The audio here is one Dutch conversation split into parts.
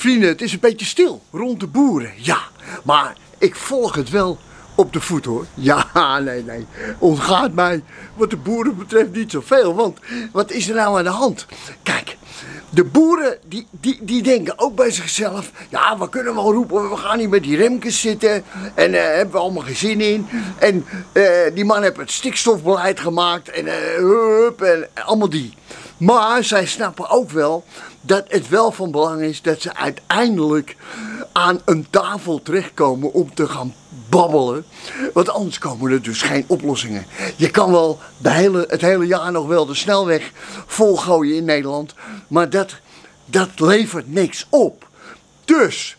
Vrienden, het is een beetje stil rond de boeren. Ja, maar ik volg het wel op de voet hoor. Ja, nee. Ontgaat mij wat de boeren betreft niet zoveel. Want wat is er nou aan de hand? Kijk, de boeren die denken ook bij zichzelf. Ja, we kunnen wel roepen, we gaan niet met die Remkes zitten. En hebben we allemaal geen zin in. En die man heeft het stikstofbeleid gemaakt. En allemaal die. Maar zij snappen ook wel dat het wel van belang is dat ze uiteindelijk aan een tafel terechtkomen om te gaan babbelen. Want anders komen er dus geen oplossingen. Je kan wel het hele jaar nog wel de snelweg volgooien in Nederland. Maar dat levert niks op. Dus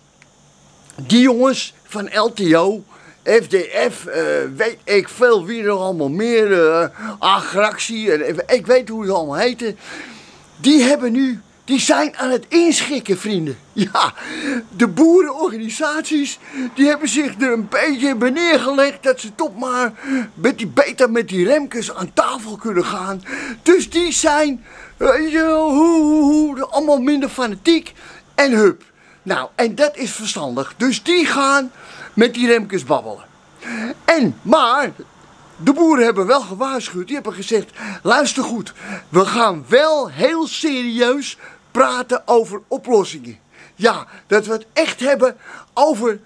die jongens van LTO, FDF, weet ik veel wie nog allemaal meer, Agractie, ik weet hoe ze allemaal heten. Die zijn aan het inschikken, vrienden. Ja, de boerenorganisaties die hebben zich er een beetje bij neergelegd dat ze toch maar beter met die Remkes aan tafel kunnen gaan. Dus die zijn allemaal minder fanatiek en hup. Nou, en dat is verstandig. Dus die gaan met die Remkes babbelen. Maar de boeren hebben wel gewaarschuwd. Die hebben gezegd, luister goed. We gaan wel heel serieus praten over oplossingen. Ja, dat we het echt hebben over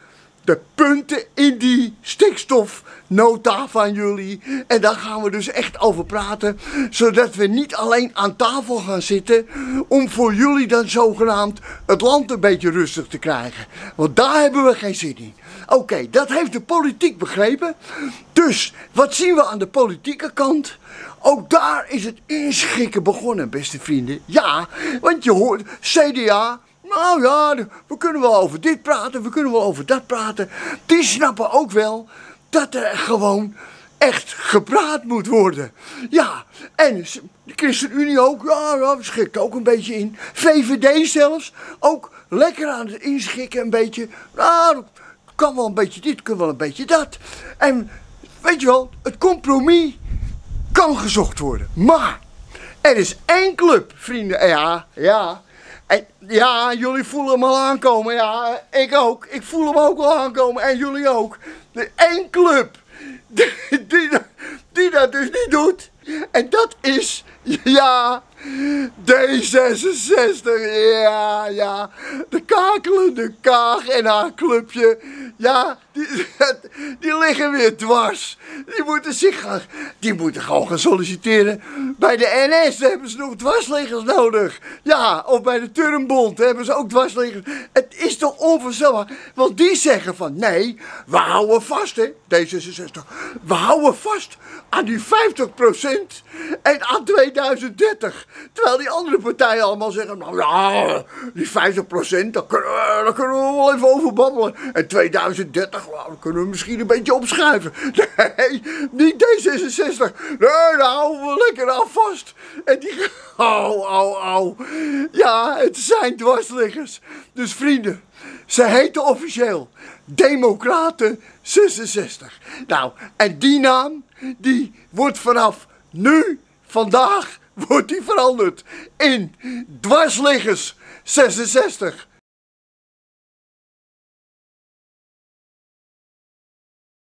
de punten in die stikstofnota van jullie. En daar gaan we dus echt over praten. Zodat we niet alleen aan tafel gaan zitten om voor jullie dan zogenaamd het land een beetje rustig te krijgen. Want daar hebben we geen zin in. Oké, dat heeft de politiek begrepen. Dus wat zien we aan de politieke kant? Ook daar is het inschikken begonnen, beste vrienden. Ja, want je hoort CDA. Nou ja, we kunnen wel over dit praten, we kunnen wel over dat praten. Die snappen ook wel dat er gewoon echt gepraat moet worden. Ja, en de ChristenUnie ook, ja, schikt ook een beetje in. VVD zelfs, ook lekker aan het inschikken een beetje. Nou, kan wel een beetje dit, kan wel een beetje dat. En weet je wel, het compromis kan gezocht worden. Maar er is één club, vrienden, ja. En ja, jullie voelen hem al aankomen. Ja, ik ook. Ik voel hem ook al aankomen. En jullie ook. Er één club die dat dus niet doet. En dat is, ja, D66. Ja. De kakelende KAAG en haar clubje. Ja, die liggen weer dwars. Die moeten gewoon gaan solliciteren. Bij de NS hebben ze nog dwarsliggers nodig. Ja, of bij de Turnbond hebben ze ook dwarsliggers. Het is toch onvoorstelbaar. Want die zeggen van, nee, we houden vast, hè, D66. We houden vast aan die 50% en aan 2030. Terwijl die andere partijen allemaal zeggen, nou ja, die 50% daar kunnen we wel even over babbelen. En 2030, nou, dat kunnen we misschien een beetje opschuiven. Nee, niet D66. Nee, daar houden we lekker aan vast. En die, ja, het zijn dwarsliggers. Dus vrienden, ze heten officieel Democraten 66. Nou, en die naam, die wordt vanaf nu, vandaag, wordt die veranderd in dwarsliggers 66.